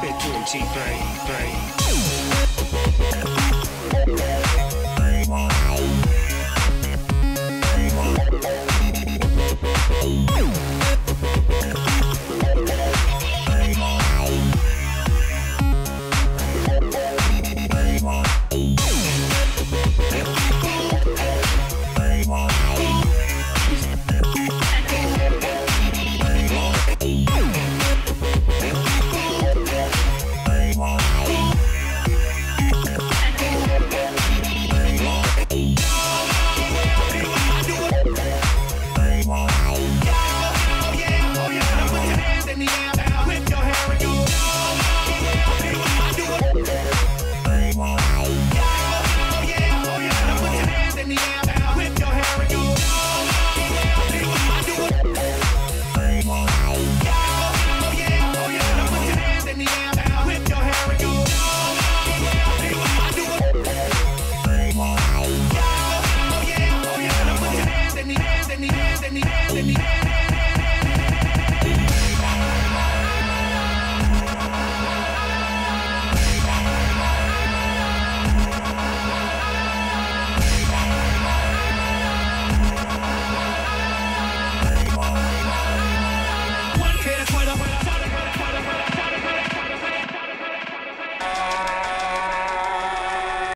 Spit to him, cheap, brain.